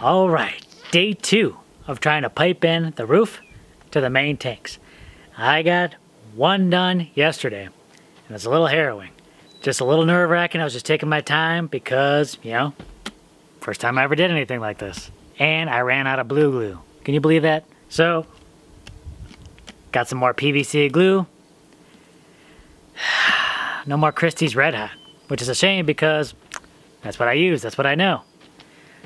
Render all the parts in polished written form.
All right, day 2 of trying to pipe in the roof to the main tanks. I got one done yesterday, and it's a little harrowing. Just a little nerve-wracking. I was just taking my time because, you know, first time I ever did anything like this. And I ran out of blue glue. Can you believe that? So, got some more PVC glue. No more Christie's Red Hot, which is a shame because that's what I use, that's what I know.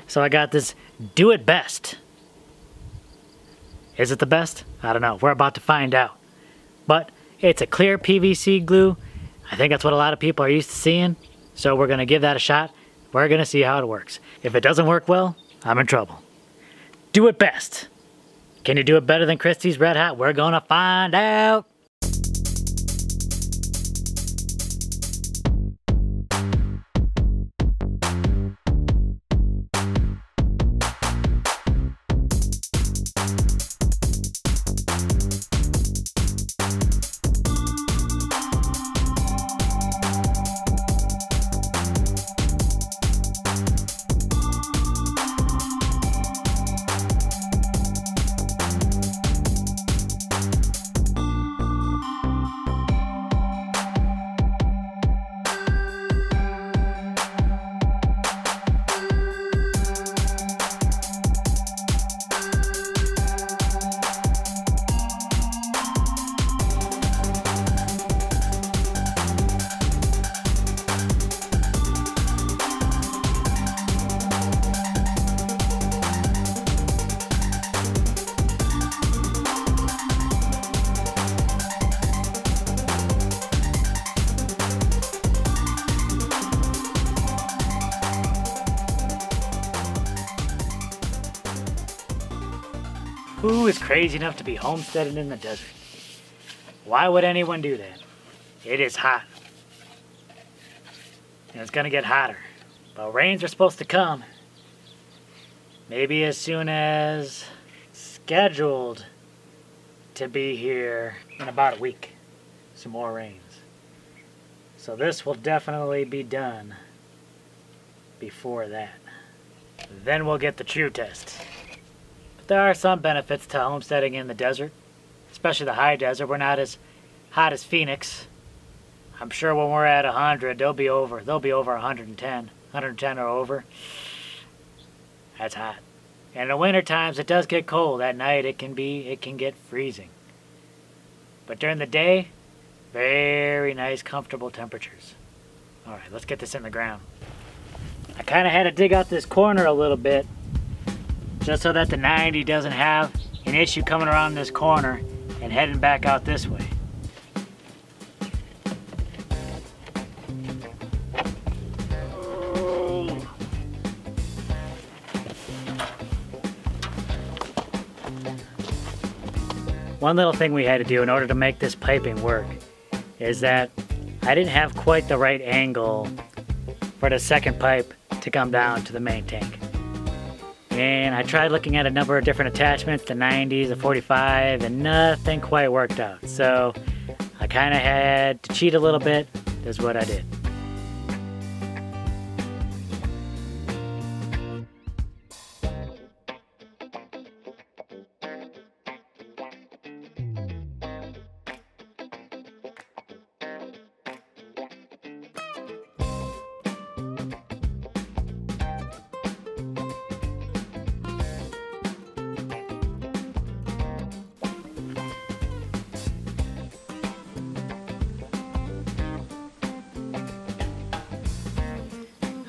So I got this Do It Best. Is it the best? I don't know. We're about to find out. But it's a clear PVC glue. I think that's what a lot of people are used to seeing. So we're going to give that a shot. We're going to see how it works. If it doesn't work well, I'm in trouble. Do It Best. Can you do it better than Christie's Red Hot? We're going to find out. Who is crazy enough to be homesteaded in the desert? Why would anyone do that? It is hot. And it's gonna get hotter. But rains are supposed to come. Maybe as soon as scheduled to be here in about a week. Some more rains. So this will definitely be done before that. Then we'll get the true test. There are some benefits to homesteading in the desert, especially the high desert. We're not as hot as Phoenix. I'm sure when we're at 100, they'll be over 110. 110 or over. That's hot. And in the winter times, it does get cold. At night, it can get freezing. But during the day, very nice, comfortable temperatures. All right, let's get this in the ground. I kind of had to dig out this corner a little bit, just so that the 90 doesn't have an issue coming around this corner and heading back out this way. Oh. One little thing we had to do in order to make this piping work is that I didn't have quite the right angle for the second pipe to come down to the main tank. And I tried looking at a number of different attachments, the 90s, the 45, and nothing quite worked out. So I kind of had to cheat a little bit, is what I did.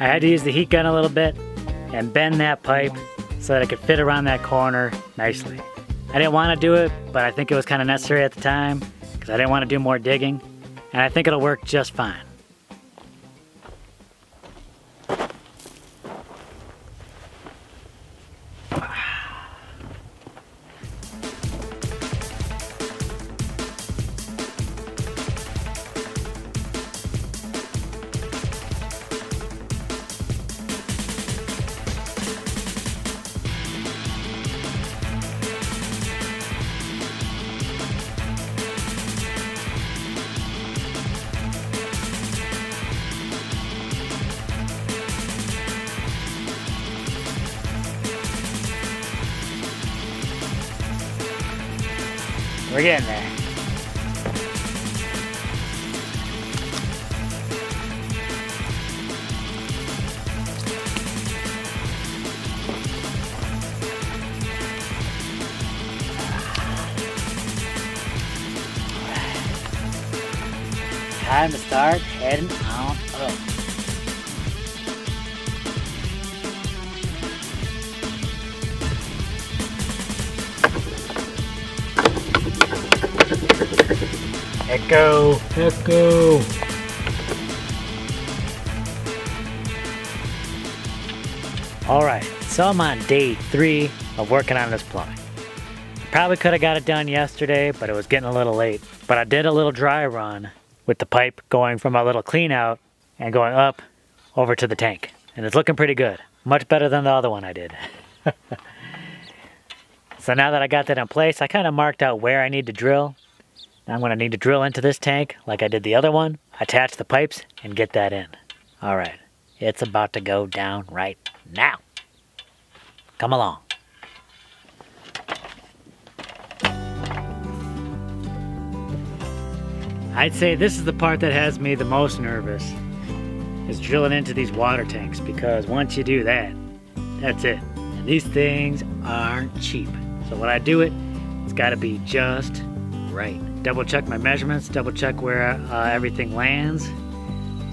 I had to use the heat gun a little bit and bend that pipe so that it could fit around that corner nicely. I didn't want to do it, but I think it was kind of necessary at the time because I didn't want to do more digging, and I think it'll work just fine. We're getting there. Time to start heading on up. Echo! Echo! Alright, so I'm on day 3 of working on this plumbing. I probably could have got it done yesterday, but it was getting a little late. But I did a little dry run with the pipe going from my little clean out and going up over to the tank. And it's looking pretty good. Much better than the other one I did. So now that I got that in place, I kind of marked out where I need to drill. I'm gonna need to drill into this tank like I did the other one, attach the pipes, and get that in. All right, it's about to go down right now. Come along. I'd say this is the part that has me the most nervous, is drilling into these water tanks, because once you do that, that's it. And these things aren't cheap. So when I do it, it's gotta be just right. Double check my measurements, double check where everything lands,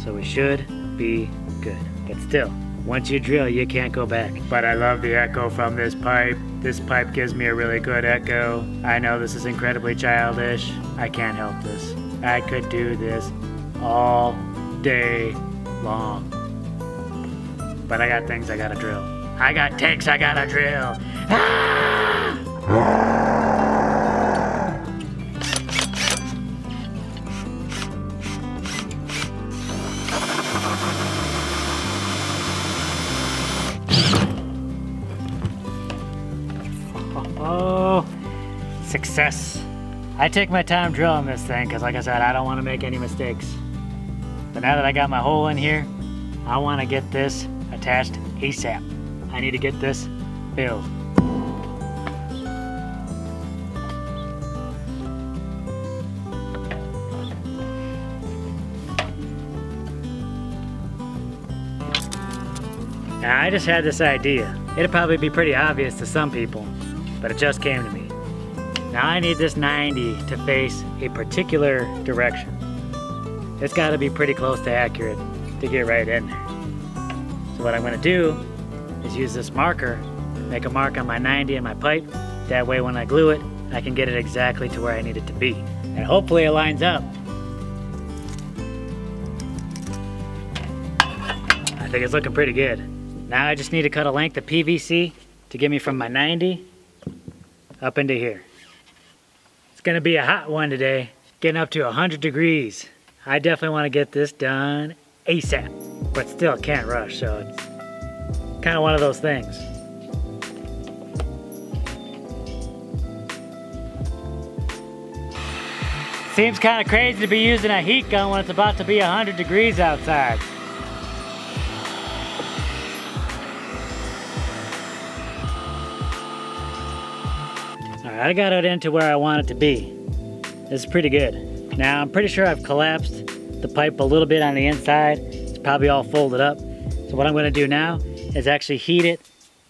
so we should be good. But still, once you drill, you can't go back. But I love the echo from this pipe. This pipe gives me a really good echo. I know this is incredibly childish. I can't help this. I could do this all day long. But I got things I gotta drill. I got tanks I gotta drill. Ah! Oh, success. I take my time drilling this thing because, like I said, I don't want to make any mistakes. But now that I got my hole in here, I want to get this attached ASAP. I need to get this filled. Now, I just had this idea. It'd probably be pretty obvious to some people, but it just came to me. Now I need this 90 to face a particular direction. It's gotta be pretty close to accurate to get right in there. So what I'm gonna do is use this marker, make a mark on my 90 and my pipe. That way when I glue it, I can get it exactly to where I need it to be. And hopefully it lines up. I think it's looking pretty good. Now I just need to cut a length of PVC to get me from my 90 up into here. It's gonna be a hot one today, getting up to 100 degrees. I definitely want to get this done ASAP, but still can't rush, so it's kind of one of those things. Seems kind of crazy to be using a heat gun when it's about to be 100 degrees outside. I got it into where I want it to be. It's pretty good. Now, I'm pretty sure I've collapsed the pipe a little bit on the inside. It's probably all folded up. So what I'm gonna do now is actually heat it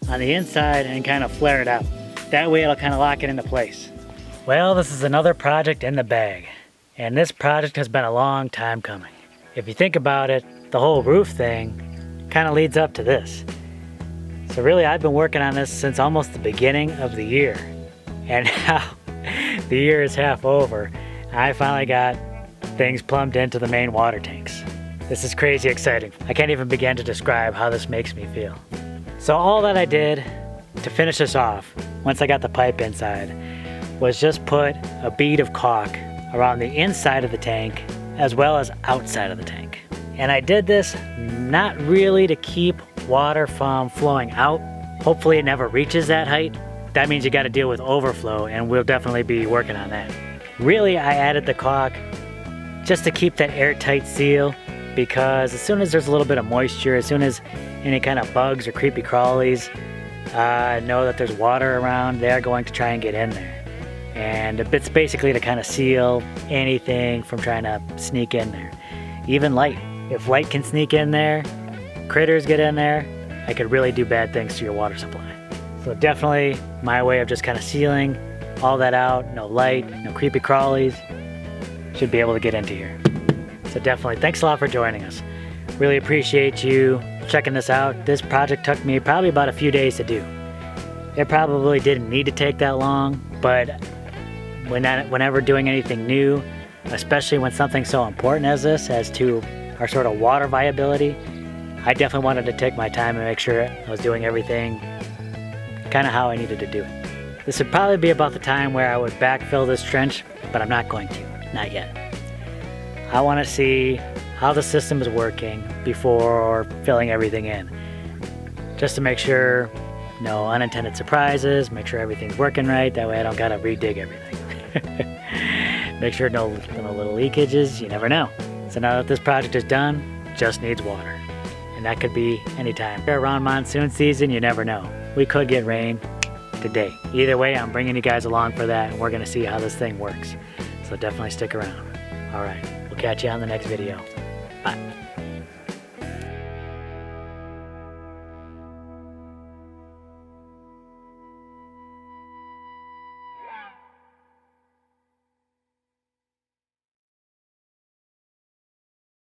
on the inside and kind of flare it out. That way it'll kind of lock it into place. Well, this is another project in the bag. And this project has been a long time coming. If you think about it, the whole roof thing kind of leads up to this. So really, I've been working on this since almost the beginning of the year. And now the year is half over. I finally got things plumbed into the main water tanks. This is crazy exciting. I can't even begin to describe how this makes me feel. So all that I did to finish this off, once I got the pipe inside, was just put a bead of caulk around the inside of the tank as well as outside of the tank. And I did this not really to keep water from flowing out. Hopefully it never reaches that height. That means you gotta deal with overflow, and we'll definitely be working on that. Really, I added the caulk just to keep that airtight seal, because as soon as there's a little bit of moisture, as soon as any kind of bugs or creepy crawlies know that there's water around, they're going to try and get in there. And it's basically to kind of seal anything from trying to sneak in there. Even light. If light can sneak in there, critters get in there, it could really do bad things to your water supply. So definitely my way of just kind of sealing all that out, no light, no creepy crawlies, should be able to get into here. So definitely, thanks a lot for joining us. Really appreciate you checking this out. This project took me probably about a few days to do. It probably didn't need to take that long, but whenever doing anything new, especially when something so important as this, as to our sort of water viability, I definitely wanted to take my time and make sure I was doing everything kind of how I needed to do it. This would probably be about the time where I would backfill this trench, but I'm not going to, not yet. I want to see how the system is working before filling everything in, just to make sure no unintended surprises, make sure everything's working right, that way I don't gotta redig everything. Make sure no little leakages, you never know. So now that this project is done, just needs water. And that could be anytime. Around monsoon season, you never know. We could get rain today. Either way, I'm bringing you guys along for that, and we're gonna see how this thing works. So definitely stick around. All right, we'll catch you on the next video. Bye.